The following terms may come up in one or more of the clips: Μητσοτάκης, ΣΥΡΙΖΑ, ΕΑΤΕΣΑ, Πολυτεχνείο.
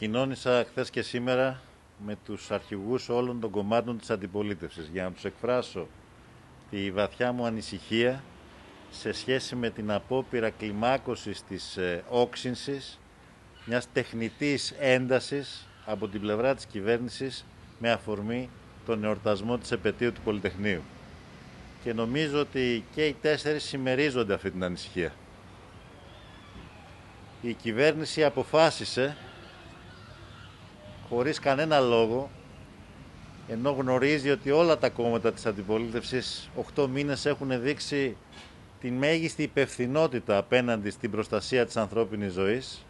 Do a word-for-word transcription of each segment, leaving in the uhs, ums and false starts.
Επικοινώνησα χθες και σήμερα με τους αρχηγούς όλων των κομμάτων της αντιπολίτευσης για να τους εκφράσω τη βαθιά μου ανησυχία σε σχέση με την απόπειρα κλιμάκωσης της όξυνσης μιας τεχνητής έντασης από την πλευρά της κυβέρνησης με αφορμή τον εορτασμό της επετείου του Πολυτεχνείου. Και νομίζω ότι και οι τέσσερις συμμερίζονται αυτή την ανησυχία. Η κυβέρνηση αποφάσισε χωρίς κανένα λόγο, ενώ γνωρίζει ότι όλα τα κόμματα της αντιπολίτευσης οκτώ μήνες έχουν δείξει την μέγιστη υπευθυνότητα απέναντι στην προστασία της ανθρώπινης ζωής,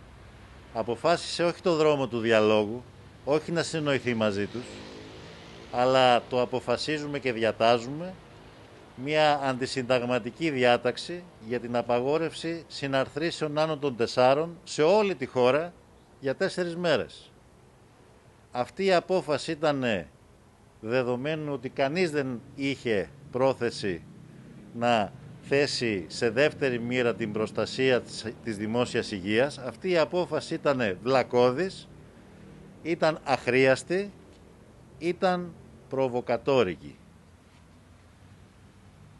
αποφάσισε όχι το δρόμο του διαλόγου, όχι να συνοηθεί μαζί τους, αλλά το αποφασίζουμε και διατάζουμε μια αντισυνταγματική διάταξη για την απαγόρευση συναρθρήσεων άνω των τεσσάρων σε όλη τη χώρα για τέσσερις μέρες. Αυτή η απόφαση ήταν δεδομένου ότι κανείς δεν είχε πρόθεση να θέσει σε δεύτερη μοίρα την προστασία της δημόσιας υγείας. Αυτή η απόφαση ήταν βλακώδης, ήταν αχρίαστη, ήταν προβοκατόρικη.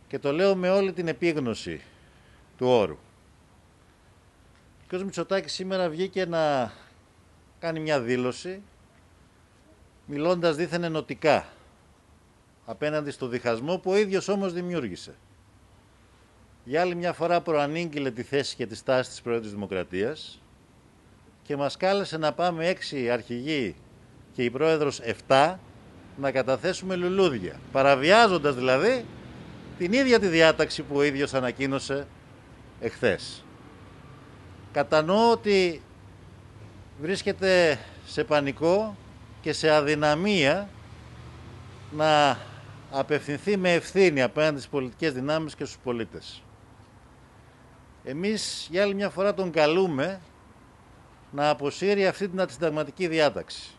Και το λέω με όλη την επίγνωση του όρου. Ο κ. Μητσοτάκης σήμερα βγήκε να κάνει μια δήλωση, μιλώντας δήθεν ενωτικά απέναντι στο διχασμό που ο ίδιος όμως δημιούργησε. Για άλλη μια φορά προανήγγειλε τη θέση και τη στάση της Προέδρου της Δημοκρατίας και μας κάλεσε να πάμε έξι αρχηγοί και η Πρόεδρος εφτά να καταθέσουμε λουλούδια, παραβιάζοντας δηλαδή την ίδια τη διάταξη που ο ίδιος ανακοίνωσε εχθές. Κατανοώ ότι βρίσκεται σε πανικό και σε αδυναμία να απευθυνθεί με ευθύνη απέναντι στις πολιτικές δυνάμεις και στους πολίτες. Εμείς για άλλη μια φορά τον καλούμε να αποσύρει αυτή την αντισυνταγματική διάταξη.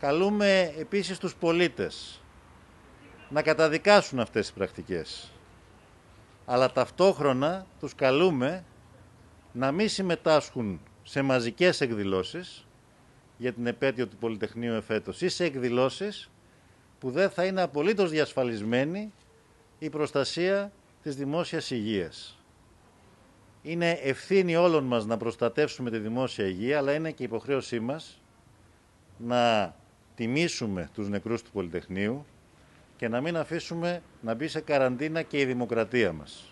Καλούμε επίσης τους πολίτες να καταδικάσουν αυτές τις πρακτικές. Αλλά ταυτόχρονα τους καλούμε να μην συμμετάσχουν σε μαζικές εκδηλώσεις για την επέτειο του Πολυτεχνείου εφέτος ή σε εκδηλώσεις που δεν θα είναι απολύτως διασφαλισμένη η προστασία της δημόσιας υγείας. Είναι ευθύνη όλων μας να προστατεύσουμε τη δημόσια υγεία, αλλά είναι και υποχρέωσή μας να τιμήσουμε τους νεκρούς του Πολυτεχνείου και να μην αφήσουμε να μπει σε καραντίνα και η δημοκρατία μας.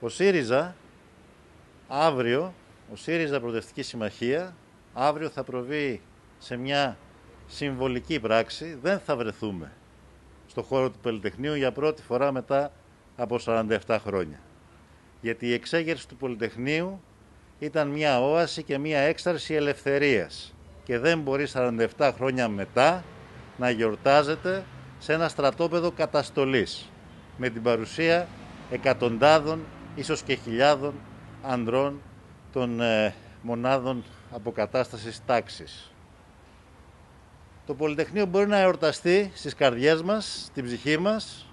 Ο ΣΥΡΙΖΑ, αύριο, ο ΣΥΡΙΖΑ Προοδευτική Συμμαχία, αύριο θα προβεί σε μια συμβολική πράξη. Δεν θα βρεθούμε στο χώρο του Πολυτεχνείου για πρώτη φορά μετά από σαράντα επτά χρόνια. Γιατί η εξέγερση του Πολυτεχνείου ήταν μια όαση και μια έξαρση ελευθερίας και δεν μπορεί σαράντα επτά χρόνια μετά να γιορτάζεται σε ένα στρατόπεδο καταστολής με την παρουσία εκατοντάδων, ίσως και χιλιάδων ανδρών των ε, μονάδων αποκατάστασης τάξης. Το Πολυτεχνείο μπορεί να εορταστεί στις καρδιές μας, στην ψυχή μας,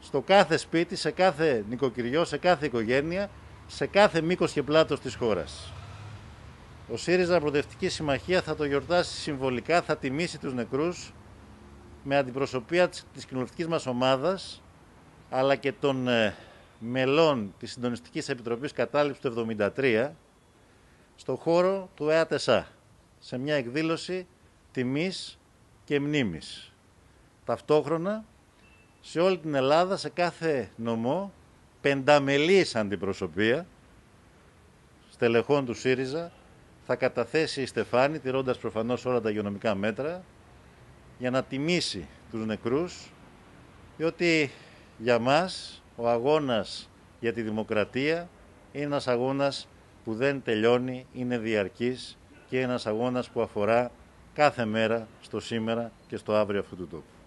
στο κάθε σπίτι, σε κάθε νοικοκυριό, σε κάθε οικογένεια, σε κάθε μήκος και πλάτος της χώρας. Ο ΣΥΡΙΖΑ Προοδευτική Συμμαχία θα το γιορτάσει συμβολικά, θα τιμήσει τους νεκρούς με αντιπροσωπεία της κοινοβουλευτικής μας ομάδας, αλλά και των ε, μελών της Συντονιστικής Επιτροπής Κατάληψης του εβδομήντα τρία, στο χώρο του ΕΑΤΕΣΑ, σε μια εκδήλωση τιμής και μνήμης. Ταυτόχρονα, σε όλη την Ελλάδα, σε κάθε νομό, πενταμελής αντιπροσωπεία στελεχών του ΣΥΡΙΖΑ θα καταθέσει η στεφάνη, τηρώντας προφανώς όλα τα υγειονομικά μέτρα, για να τιμήσει τους νεκρούς, διότι για μας ο αγώνας για τη δημοκρατία είναι ένας αγώνας που δεν τελειώνει, είναι διαρκής και ένας αγώνας που αφορά κάθε μέρα στο σήμερα και στο αύριο αυτού του τόπου.